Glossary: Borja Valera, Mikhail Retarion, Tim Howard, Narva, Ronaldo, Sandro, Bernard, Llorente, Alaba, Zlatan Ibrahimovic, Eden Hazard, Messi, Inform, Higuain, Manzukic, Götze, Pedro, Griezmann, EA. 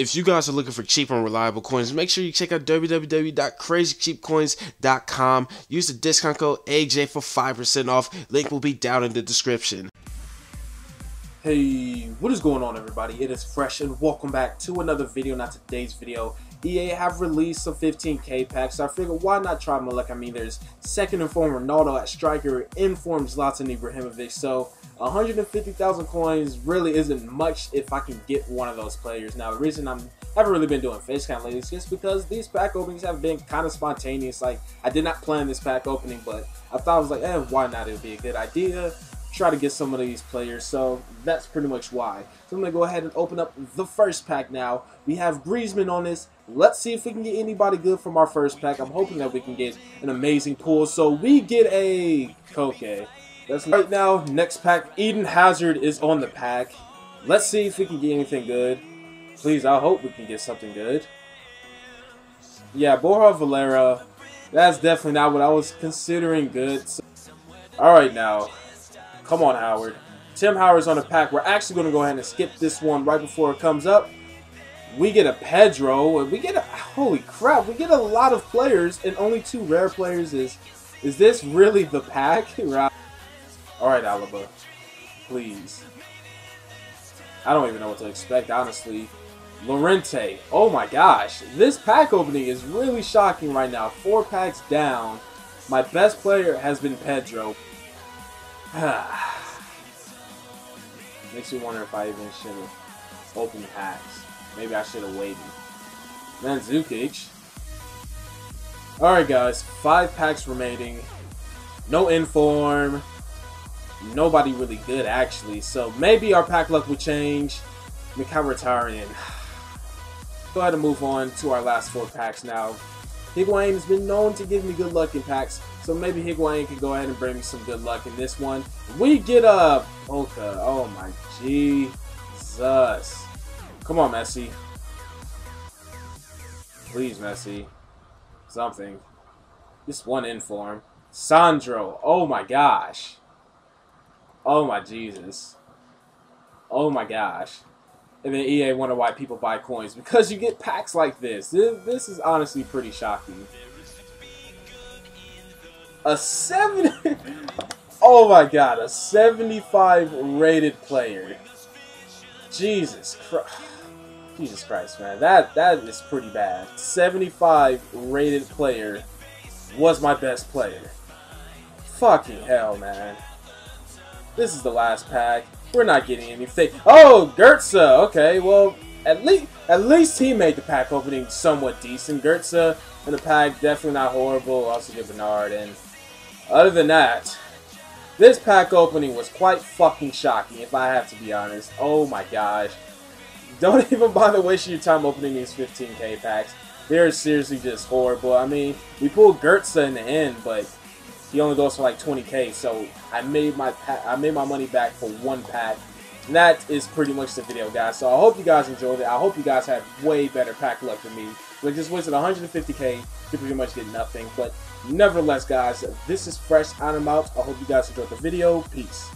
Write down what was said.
If you guys are looking for cheap and reliable coins, make sure you check out www.crazycheapcoins.com. Use the discount code AJ for 5% off. Link will be down in the description. Hey, what is going on, everybody? It is Fresh and welcome back to another video. Now, today's video, EA have released some 15K packs, so I figured why not try my luck. I mean, there's second Inform Ronaldo at striker, Inform Zlatan Ibrahimovic, so 150,000 coins really isn't much if I can get one of those players. Now, the reason I haven't really been doing face count lately is just because these pack openings have been kind of spontaneous. Like, I did not plan this pack opening, but I thought I was like, why not? It would be a good idea. Try to get some of these players, so that's pretty much why. So I'm gonna go ahead and open up the first pack now. We have Griezmann on this. Let's see if we can get anybody good from our first pack. I'm hoping that we can get an amazing pool. So we get a Koke. That's right now. Next pack, Eden Hazard is on the pack. Let's see if we can get anything good. Please, I hope we can get something good. Yeah, Borja Valera. That's definitely not what I was considering good. So, all right now. Come on, Howard. Tim Howard's on the pack. We're actually going to go ahead and skip this one right before it comes up. We get a Pedro. And we get a... Holy crap. We get a lot of players and only two rare players. Is this really the pack? Right. All right, Alaba. Please. I don't even know what to expect, honestly. Llorente. Oh, my gosh. This pack opening is really shocking right now. 4 packs down. My best player has been Pedro. Makes me wonder if I even should have opened packs. Maybe I should have waited. Manzukic. Alright guys, 5 packs remaining. No Inform. Nobody really good actually. So maybe our pack luck will change. Mikhail Retarion. Go ahead and move on to our last 4 packs now. Higuain has been known to give me good luck in packs, so maybe Higuain can go ahead and bring me some good luck in this one. We get a Polka. Oh my Jesus. Come on, Messi. Please, Messi. Something. Just one Inform. Sandro. Oh my gosh. Oh my Jesus. Oh my gosh. And then EA wonder why people buy coins. Because you get packs like this. This is honestly pretty shocking. A 70... Oh my god. A 75 rated player. Jesus Christ. Jesus Christ, man. That is pretty bad. 75 rated player was my best player. Fucking hell, man. This is the last pack. We're not getting anything. Oh, Götze. Okay, well, at least he made the pack opening somewhat decent. Götze in the pack, definitely not horrible. Also get Bernard. And other than that, this pack opening was quite fucking shocking, if I have to be honest. Oh my gosh. Don't even bother wasting your time opening these 15K packs. They're seriously just horrible. I mean, we pulled Götze in the end, but he only goes for like 20K, so I made my money back for one pack. And that is pretty much the video, guys. So I hope you guys enjoyed it. I hope you guys had way better pack luck than me. Like, just wasted 150K to pretty much get nothing. But nevertheless, guys, this is Fresh. I'm out. I hope you guys enjoyed the video. Peace.